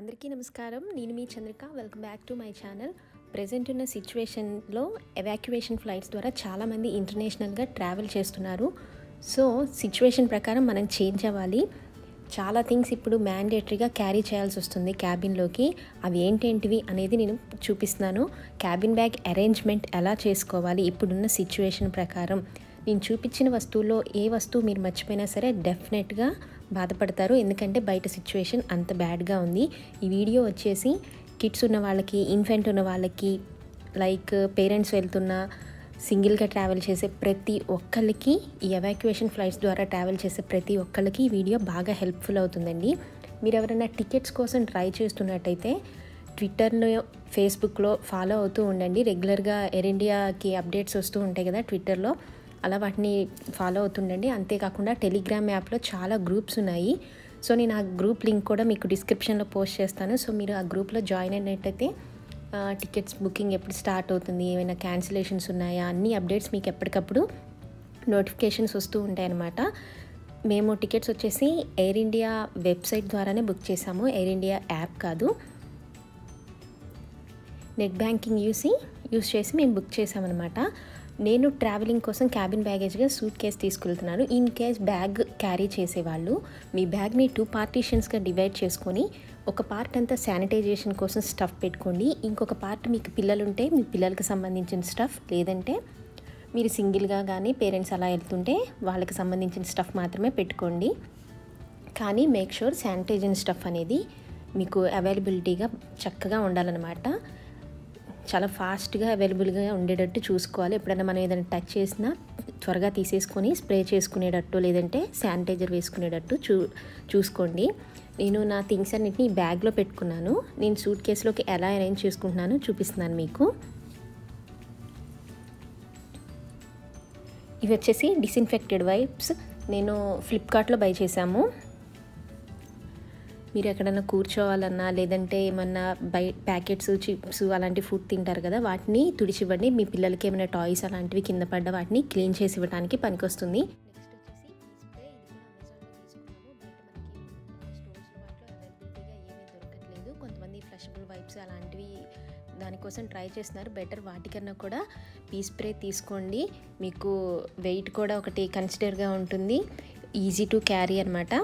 అందరికీ నమస్కారం నేను మీ Chandrika welcome back to my channel present ఉన్న సిచ్యువేషన్లో ఎవాక్యుయేషన్ ఫ్లైట్స్ ద్వారా చాలామంది ఇంటర్నేషనల్గా ట్రావెల్ చేస్తున్నారు సో సిచ్యువేషన్ ప్రకారం మనం చేంజ్ అవ్వాలి చాలా థింగ్స్ ఇప్పుడు మ్యాండేటరీగా క్యారీ చేయాల్సి వస్తుంది క్యాబిన్లోకి అవి ఏంటేంటివి అనేది నేను చూపిస్తున్నాను క్యాబిన్ బ్యాగ్ అరేంజ్మెంట్ ఎలా చేసుకోవాలి ఇప్పుడున్న సిచ్యువేషన్ ప్రకారం నేను చూపించిన వస్తువుల్లో ఏ వస్తువు మీరు మర్చిపోయినా సరే డెఫినెట్గా బాధపడతారు ఎందుకంటే బయట సిచ్యువేషన్ అంత బ్యాడ్గా ఉంది ఈ వీడియో వచ్చేసి కిడ్స్ ఉన్న వాళ్ళకి ఇన్ఫెంట్ ఉన్న వాళ్ళకి లైక్ పేరెంట్స్ వెళ్తున్న సింగిల్గా ట్రావెల్ చేసే ప్రతి ఒక్కరికి ఈ ఎవాక్యుయేషన్ ఫ్లైట్స్ ద్వారా ట్రావెల్ చేసే ప్రతి ఒక్కరికి ఈ వీడియో బాగా హెల్ప్ఫుల్ అవుతుందండి మీరు ఎవరైనా టికెట్స్ కోసం ట్రై చేస్తున్నట్టయితే ట్విట్టర్లో ఫేస్బుక్లో ఫాలో అవుతూ ఉండండి రెగ్యులర్గా ఎయిర్ ఇండియాకి అప్డేట్స్ వస్తూ ఉంటాయి కదా ట్విట్టర్లో అలా వాటిని ఫాలో అవుతుండండి అంతేకాకుండా టెలిగ్రామ్ యాప్లో చాలా గ్రూప్స్ ఉన్నాయి సో నేను ఆ గ్రూప్ లింక్ కూడా మీకు డిస్క్రిప్షన్లో పోస్ట్ చేస్తాను సో మీరు ఆ గ్రూప్లో జాయిన్ అయినట్టయితే టికెట్స్ బుకింగ్ ఎప్పుడు స్టార్ట్ అవుతుంది ఏమైనా క్యాన్సిలేషన్స్ ఉన్నాయా అన్ని అప్డేట్స్ మీకు ఎప్పటికప్పుడు నోటిఫికేషన్స్ వస్తూ ఉంటాయన్నమాట మేము టికెట్స్ వచ్చేసి ఎయిర్ ఇండియా వెబ్సైట్ ద్వారానే బుక్ చేసాము ఎయిర్ ఇండియా యాప్ కాదు నెట్ బ్యాంకింగ్ యూస్ చేసి మేము బుక్ చేసామన్నమాట నేను ట్రావెలింగ్ కోసం క్యాబిన్ బ్యాగేజ్గా సూట్ కేస్ తీసుకెళ్తున్నాను ఇన్ కేస్ బ్యాగ్ క్యారీ చేసేవాళ్ళు మీ బ్యాగ్ని 2 పార్టీషన్స్గా డివైడ్ చేసుకొని ఒక పార్ట్ అంతా శానిటైజేషన్ కోసం స్టఫ్ పెట్టుకోండి ఇంకొక పార్ట్ మీకు పిల్లలుంటే మీ పిల్లలకు సంబంధించిన స్టఫ్ లేదంటే మీరు సింగిల్గా కానీ పేరెంట్స్ అలా వెళ్తుంటే వాళ్ళకి సంబంధించిన స్టఫ్ మాత్రమే పెట్టుకోండి కానీ మేక్ షూర్ శానిటైజేషన్ స్టఫ్ అనేది మీకు అవైలబిలిటీగా చక్కగా ఉండాలన్నమాట చాలా ఫాస్ట్గా అవైలబుల్గా ఉండేటట్టు చూసుకోవాలి ఎప్పుడైనా మనం ఏదైనా టచ్ చేసినా త్వరగా తీసేసుకొని స్ప్రే చేసుకునేటట్టు లేదంటే శానిటైజర్ వేసుకునేటట్టు చూసుకోండి నేను నా థింగ్స్ అన్నింటినీ బ్యాగ్లో పెట్టుకున్నాను నేను సూట్ కేసులోకి ఎలా అరేంజ్ చేసుకుంటున్నానో చూపిస్తున్నాను మీకు ఇవి వచ్చేసి డిస్ఇన్ఫెక్టెడ్ వైప్స్ నేను ఫ్లిప్కార్ట్లో బై చేశాము మీరు ఎక్కడైనా కూర్చోవాలన్నా లేదంటే ఏమన్నా ప్యాకెట్స్ చిప్స్ అలాంటి ఫుడ్ తింటారు కదా వాటిని తుడిచివ్వండి మీ పిల్లలకి ఏమైనా టాయ్స్ అలాంటివి కింద పడ్డ వాటిని క్లీన్ చేసి ఇవ్వడానికి పనికొస్తుంది కొంతమంది ఫ్లషబుల్ వైప్స్ అలాంటివి దానికోసం ట్రై చేస్తున్నారు బెటర్ వాటికన్నా కూడా పీ స్ప్రే తీసుకోండి మీకు వెయిట్ కూడా ఒకటి కన్సిడర్గా ఉంటుంది ఈజీ టు క్యారీ అన్నమాట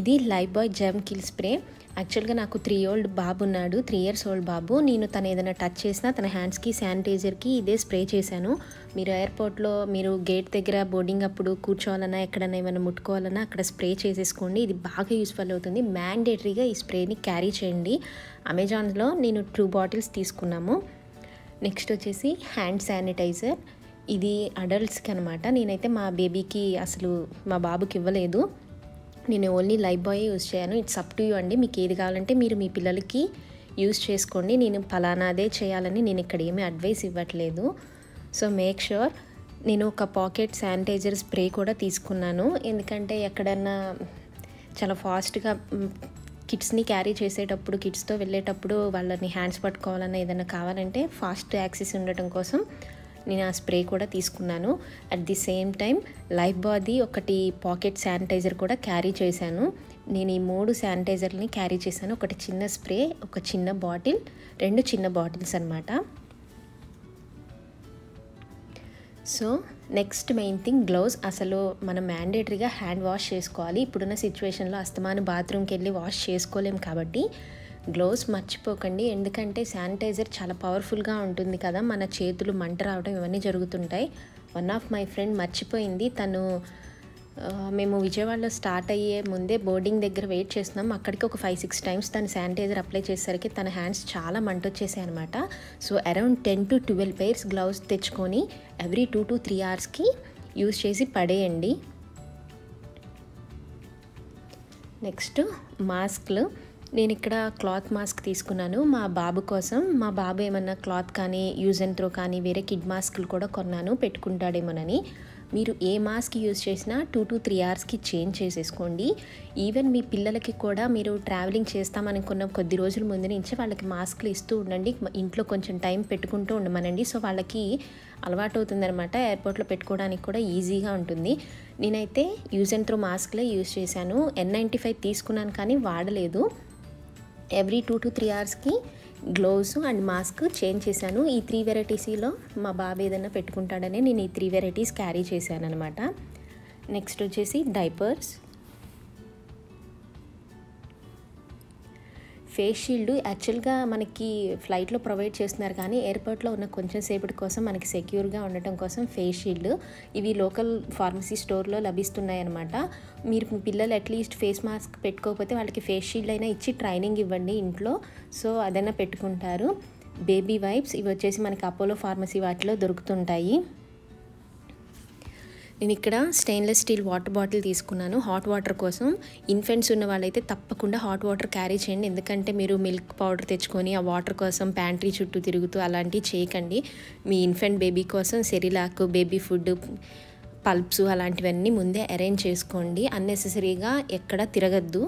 ఇది Lifebuoy germ kill spray యాక్చువల్గా నాకు 3 year old బాబు ఉన్నాడు 3 years old బాబు నేను తను ఏదైనా టచ్ చేసినా తన హ్యాండ్స్కి శానిటైజర్కి ఇదే స్ప్రే చేశాను మీరు ఎయిర్పోర్ట్లో మీరు గేట్ దగ్గర బోర్డింగ్ అప్పుడు కూర్చోవాలన్నా ఎక్కడైనా ఏమైనా ముట్టుకోవాలన్నా అక్కడ స్ప్రే చేసేసుకోండి ఇది బాగా యూస్ఫుల్ అవుతుంది మ్యాండేటరీగా ఈ స్ప్రేని క్యారీ చేయండి అమెజాన్లో నేను 2 bottles తీసుకున్నాము నెక్స్ట్ వచ్చేసి హ్యాండ్ శానిటైజర్ ఇది అడల్ట్స్కి అనమాట నేనైతే మా బేబీకి అసలు మా బాబుకి ఇవ్వలేదు నేను ఓన్లీ లైఫ్ బాయ్ యూజ్ చేయను ఇట్స్ అప్ టు యూ అండి మీకు ఏది కావాలంటే మీరు మీ పిల్లలకి యూజ్ చేసుకోండి నేను ఫలానాదే చేయాలని నేను ఇక్కడ ఏమీ అడ్వైస్ ఇవ్వట్లేదు సో మేక్ ష్యూర్ నేను ఒక పాకెట్ శానిటైజర్ స్ప్రే కూడా తీసుకున్నాను ఎందుకంటే ఎక్కడన్నా చాలా ఫాస్ట్గా కిడ్స్ని క్యారీ చేసేటప్పుడు కిడ్స్తో వెళ్ళేటప్పుడు వాళ్ళని హ్యాండ్స్ పట్టుకోవాలన్నా ఏదైనా కావాలంటే ఫాస్ట్ యాక్సెస్ ఉండటం కోసం నేను ఆ స్ప్రే కూడా తీసుకున్నాను at the same time life బాయ్ది ఒకటి పాకెట్ శానిటైజర్ కూడా క్యారీ చేశాను నేను ఈ 3 శానిటైజర్ని క్యారీ చేశాను ఒకటి చిన్న స్ప్రే ఒక చిన్న బాటిల్ 2 చిన్న బాటిల్స్ అన్నమాట so next main thing gloves అసలు మనం మ్యాండేటరీగా హ్యాండ్ వాష్ చేసుకోవాలి ఇప్పుడున్న సిచ్యువేషన్లో అస్తమాను బాత్రూమ్కి వెళ్ళి వాష్ చేసుకోలేము కాబట్టి గ్లౌస్ మర్చిపోకండి ఎందుకంటే శానిటైజర్ చాలా పవర్ఫుల్గా ఉంటుంది కదా మన చేతులు మంట రావడం ఇవన్నీ జరుగుతుంటాయి 1 of మై ఫ్రెండ్ మర్చిపోయింది తను మేము విజయవాడలో స్టార్ట్ అయ్యే ముందే బోర్డింగ్ దగ్గర వెయిట్ చేస్తున్నాం అక్కడికి ఒక 5-6 times తను శానిటైజర్ అప్లై చేసేసరికి తన హ్యాండ్స్ చాలా మంట వచ్చేసాయి అనమాట so around 10 to 12 pairs gloves తెచ్చుకొని ఎవ్రీ 2 to 3 hours యూజ్ చేసి పడేయండి నెక్స్ట్ మాస్క్లు నేను ఇక్కడ క్లాత్ మాస్క్ తీసుకున్నాను మా బాబు కోసం మా బాబు ఏమన్నా క్లాత్ కానీ యూజ్ అండ్ త్రో కానీ వేరే కిడ్ మాస్క్లు కూడా కొన్నాను పెట్టుకుంటాడేమోనని మీరు ఏ మాస్క్ యూజ్ చేసినా 2 to 3 అవర్స్కి చేంజ్ చేసేసుకోండి. ఈవెన్ మీ పిల్లలకి కూడా మీరు ట్రావెలింగ్ చేస్తామనుకున్న కొద్ది రోజుల ముందు నుంచి వాళ్ళకి మాస్క్లు ఇస్తూ ఉండండి, ఇంట్లో కొంచెం టైం పెట్టుకుంటూ ఉండమనండి. సో వాళ్ళకి అలవాటు అవుతుందన్నమాట, ఎయిర్పోర్ట్లో పెట్టుకోవడానికి కూడా ఈజీగా ఉంటుంది. నేనైతే యూజ్ అండ్ త్రో మాస్క్లే యూజ్ చేశాను, N95 తీసుకున్నాను కానీ వాడలేదు. ఎవ్రీ 2 to 3 అవర్స్కి గ్లోవ్స్ అండ్ మాస్క్ చేంజ్ చేశాను. ఈ 3 వెరైటీస్లో మా బాబు ఏదైనా పెట్టుకుంటాడని నేను ఈ 3 వెరైటీస్ క్యారీ చేశాను అనమాట. నెక్స్ట్ వచ్చేసి డైపర్స్, ఫేస్ షీల్డ్. యాక్చువల్గా మనకి ఫ్లైట్లో ప్రొవైడ్ చేస్తున్నారు కానీ ఎయిర్పోర్ట్లో ఉన్న కొంచెం సేపటి కోసం మనకి సెక్యూర్గా ఉండటం కోసం ఫేస్ షీల్డ్ ఇవి లోకల్ ఫార్మసీ స్టోర్లో లభిస్తున్నాయి అనమాట. మీరు పిల్లలు అట్లీస్ట్ ఫేస్ మాస్క్ పెట్టుకోకపోతే వాళ్ళకి ఫేస్ షీల్డ్ అయినా ఇచ్చి ట్రైనింగ్ ఇవ్వండి ఇంట్లో, సో అదైనా పెట్టుకుంటారు. బేబీ వైప్స్ ఇవి వచ్చేసి మనకి అపోలో ఫార్మసీ వాటిలో దొరుకుతుంటాయి. నేను ఇక్కడ స్టెయిన్లెస్ స్టీల్ వాటర్ బాటిల్ తీసుకున్నాను హాట్ వాటర్ కోసం. ఇన్ఫెంట్స్ ఉన్న వాళ్ళైతే తప్పకుండా హాట్ వాటర్ క్యారీ చేయండి, ఎందుకంటే మీరు మిల్క్ పౌడర్ తెచ్చుకొని ఆ వాటర్ కోసం ప్యాంట్రీ చుట్టూ తిరుగుతూ అలాంటివి చేయకండి. మీ ఇన్ఫెంట్ బేబీ కోసం సెరిలాక్, బేబీ ఫుడ్, పల్ప్స్ అలాంటివన్నీ ముందే అరేంజ్ చేసుకోండి, అన్నెసెసరీగా ఎక్కడ తిరగద్దు.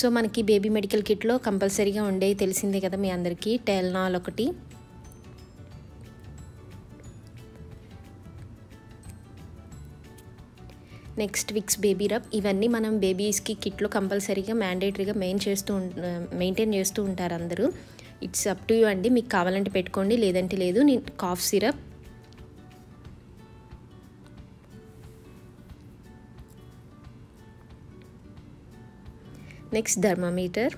సో మనకి బేబీ మెడికల్ కిట్లో కంపల్సరీగా ఉండేవి తెలిసిందే కదా మీ అందరికీ, టెల్నాల్ ఒకటి, నెక్స్ట్ విక్స్ బేబీ రబ్. ఇవన్నీ మనం బేబీస్కి కిట్లో కంపల్సరీగా మ్యాండేటరీగా మెయింటైన్ చేస్తూ ఉంటారు అందరూ. ఇట్స్ అప్ టు యూ అండి, మీకు కావాలంటే పెట్టుకోండి, లేదంటే లేదు. నేను cough syrup, next thermometer,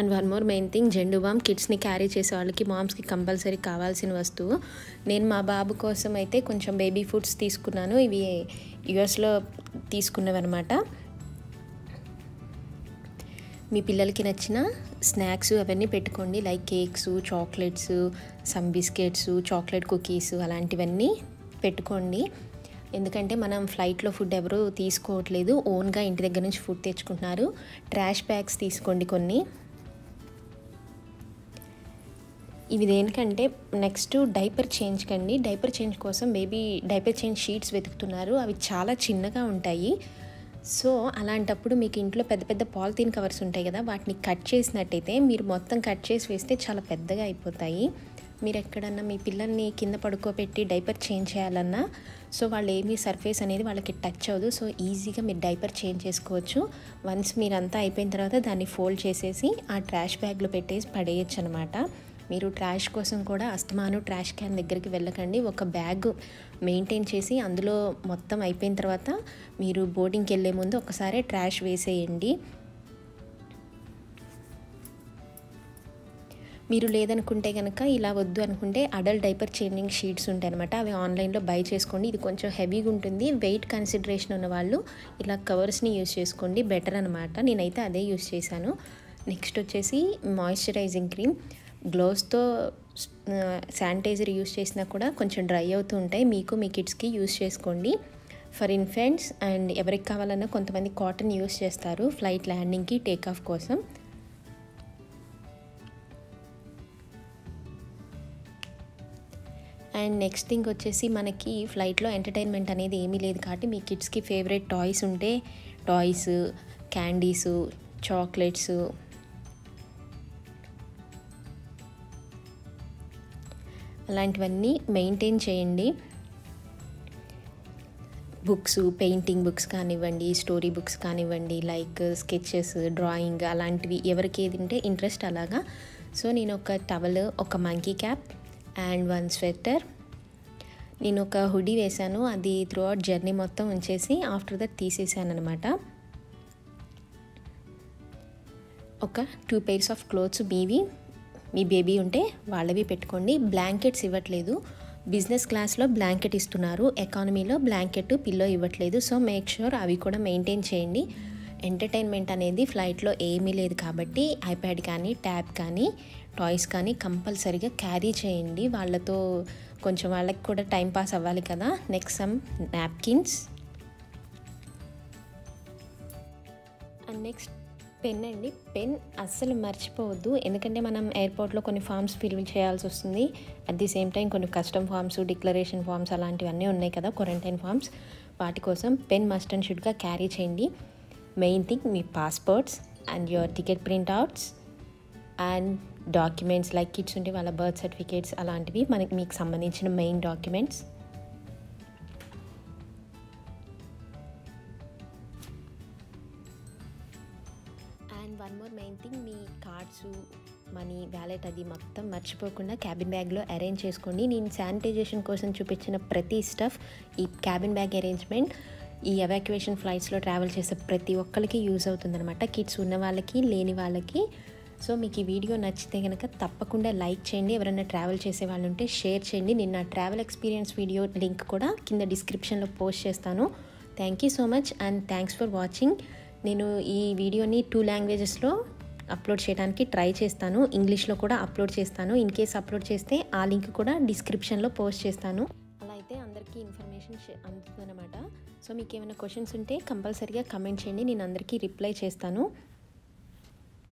and one more main thing Zandu balm. కిడ్స్ని క్యారీ చేసే వాళ్ళకి మామ్స్కి కంపల్సరీ కావాల్సిన వస్తువు. నేను మా బాబు కోసం అయితే కొంచెం బేబీ ఫుడ్స్ తీసుకున్నాను, ఇవి యూఎస్లో తీసుకున్నవి అనమాట. మీ పిల్లలకి నచ్చిన స్నాక్స్ అవన్నీ పెట్టుకోండి, like cakes, chocolates, some biscuits, chocolate cookies అలాంటివన్నీ పెట్టుకోండి. ఎందుకంటే మనం ఫ్లైట్లో ఫుడ్ ఎవరు తీసుకోవట్లేదు, ఓన్గా ఇంటి దగ్గర నుంచి ఫుడ్ తెచ్చుకుంటున్నారు. ట్రాష్ బ్యాగ్స్ తీసుకోండి కొన్ని, ఇవి దేనికంటే. నెక్స్ట్ డైపర్ చేంజ్ కండి. డైపర్ చేంజ్ కోసం బేబీ డైపర్ చేంజ్ షీట్స్ వెతుకుతున్నారు, అవి చాలా చిన్నగా ఉంటాయి. సో అలాంటప్పుడు మీకు ఇంట్లో పెద్ద పెద్ద పాలిథీన్ కవర్స్ ఉంటాయి కదా, వాటిని కట్ చేసినట్టయితే మీరు మొత్తం కట్ చేసి వేస్తే చాలా పెద్దగా అయిపోతాయి. మీరు ఎక్కడన్నా మీ పిల్లల్ని కింద పడుకోబెట్టి డైపర్ చేంజ్ చేయాలన్నా సో వాళ్ళు ఏమీ సర్ఫేస్ అనేది వాళ్ళకి టచ్ అవ్వదు, సో ఈజీగా మీరు డైపర్ చేంజ్ చేసుకోవచ్చు. వన్స్ మీరంతా అయిపోయిన తర్వాత దాన్ని ఫోల్డ్ చేసేసి ఆ ట్రాష్ బ్యాగ్లో పెట్టేసి పడేయచ్చు అనమాట. మీరు ట్రాష్ కోసం కూడా అస్తమాను ట్రాష్ క్యాన్ దగ్గరికి వెళ్ళకండి, ఒక బ్యాగ్ మెయింటైన్ చేసి అందులో మొత్తం అయిపోయిన తర్వాత మీరు బోర్డింగ్కి వెళ్ళే ముందు ఒకసారి ట్రాష్ వేసేయండి. మీరు లేదనుకుంటే కనుక ఇలా వద్దు అనుకుంటే అడల్ట్ డైపర్ చేంజింగ్ షీట్స్ ఉంటాయి అనమాట, అవి ఆన్లైన్లో బై చేసుకోండి. ఇది కొంచెం హెవీగా ఉంటుంది, వెయిట్ కన్సిడరేషన్ ఉన్న వాళ్ళు ఇలా కవర్స్ని యూజ్ చేసుకోండి, బెటర్ అనమాట. నేనైతే అదే యూజ్ చేశాను. నెక్స్ట్ వచ్చేసి మాయిశ్చరైజింగ్ క్రీమ్. గ్లోవ్స్తో శానిటైజర్ యూజ్ చేసినా కూడా కొంచెం డ్రై అవుతూ ఉంటాయి, మీకు మీ కిడ్స్కి యూజ్ చేసుకోండి. ఫర్ ఇన్ఫెంట్స్ అండ్ ఎవరికి కావాలన్నా కొంతమంది కాటన్ యూజ్ చేస్తారు ఫ్లైట్ ల్యాండింగ్కి టేక్ ఆఫ్ కోసం. అండ్ నెక్స్ట్ థింగ్ వచ్చేసి మనకి ఫ్లైట్లో ఎంటర్టైన్మెంట్ అనేది ఏమీ లేదు కాబట్టి మీ కిడ్స్కి ఫేవరెట్ టాయ్స్ ఉంటే టాయ్స్, క్యాండీసు, చాక్లెట్స్, అలాంటివన్నీ మెయింటైన్ చేయండి. బుక్స్, పెయింటింగ్ బుక్స్ కానివ్వండి, స్టోరీ బుక్స్ కానివ్వండి, లైక్ స్కెచెస్, డ్రాయింగ్ అలాంటివి ఎవరికి ఏది ఉంటే ఇంట్రెస్ట్ అలాగా. సో నేను ఒక టవల్, ఒక మంకీ క్యాప్ అండ్ 1 స్వెటర్, నేను ఒక హుడీ వేశాను, అది త్రూ అవుట్ జర్నీ మొత్తం ఉంచేసి ఆఫ్టర్ దట్ తీసేసాను అనమాట. ఒక 2 pairs ఆఫ్ క్లోత్స్ మీవి, మీ బేబీ ఉంటే వాళ్ళవి పెట్టుకోండి. బ్లాంకెట్స్ ఇవ్వట్లేదు, బిజినెస్ క్లాస్లో బ్లాంకెట్ ఇస్తున్నారు, ఎకానమీలో బ్లాంకెట్, పిల్లో ఇవ్వట్లేదు. సో మేక్ ష్యూర్ అవి కూడా మెయింటైన్ చేయండి. ఎంటర్టైన్మెంట్ అనేది ఫ్లైట్లో ఏమీ లేదు కాబట్టి ఐప్యాడ్ కానీ, ట్యాబ్ కానీ, టాయ్స్ కానీ కంపల్సరీగా క్యారీ చేయండి. వాళ్ళతో కొంచెం వాళ్ళకి కూడా టైం పాస్ అవ్వాలి కదా. Next some napkins, next pen అండి. పెన్ అస్సలు మర్చిపోవద్దు, ఎందుకంటే మనం ఎయిర్పోర్ట్లో కొన్ని ఫామ్స్ ఫిల్ చేయాల్సి వస్తుంది. అట్ ది సేమ్ టైం కొన్ని కస్టమ్ ఫామ్స్, డిక్లరేషన్ ఫామ్స్ అలాంటివన్నీ ఉన్నాయి కదా, క్వారంటైన్ ఫామ్స్. వాటి కోసం పెన్ మస్ట్ అండ్ షుడ్గా క్యారీ చేయండి. మెయిన్ థింగ్ మీ passports and your ticket printouts and documents like kids ఉంటే వాళ్ళ బర్త్ సర్టిఫికేట్స్ అలాంటివి, మనకి మీకు సంబంధించిన main documents. And one more main thing, మీ కార్డ్స్, మనీ, వ్యాలెట్ అది మొత్తం మర్చిపోకుండా క్యాబిన్ బ్యాగ్లో అరేంజ్ చేసుకోండి. నేను శానిటైజేషన్ కోసం చూపించిన ప్రతి స్టఫ్ ఈ క్యాబిన్ బ్యాగ్ అరేంజ్మెంట్ ఈ ఎవాక్యుయేషన్ ఫ్లైట్స్లో ట్రావెల్ చేసే ప్రతి ఒక్కరికి యూజ్ అవుతుందన్నమాట, కిడ్స్ ఉన్న వాళ్ళకి, లేని వాళ్ళకి. సో మీకు ఈ వీడియో నచ్చితే కనుక తప్పకుండా లైక్ చేయండి, ఎవరైనా ట్రావెల్ చేసే వాళ్ళు ఉంటే షేర్ చేయండి. నేను నా ట్రావెల్ ఎక్స్పీరియన్స్ వీడియో లింక్ కూడా కింద డిస్క్రిప్షన్లో పోస్ట్ చేస్తాను. Thank you so much and thanks for watching. నేను ఈ వీడియోని 2 లాంగ్వేజెస్లో అప్లోడ్ చేయడానికి ట్రై చేస్తాను, ఇంగ్లీష్లో కూడా అప్లోడ్ చేస్తాను. ఇన్ కేస్ అప్లోడ్ చేస్తే ఆ లింక్ కూడా డిస్క్రిప్షన్లో పోస్ట్ చేస్తాను. అలా అయితే అందరికీ ఇన్ఫర్మేషన్ అందుతుందన్నమాట. సో మీకు ఏమైనా క్వశ్చన్స్ ఉంటే కంపల్సరీగా కమెంట్ చేయండి, నేను అందరికీ రిప్లై చేస్తాను.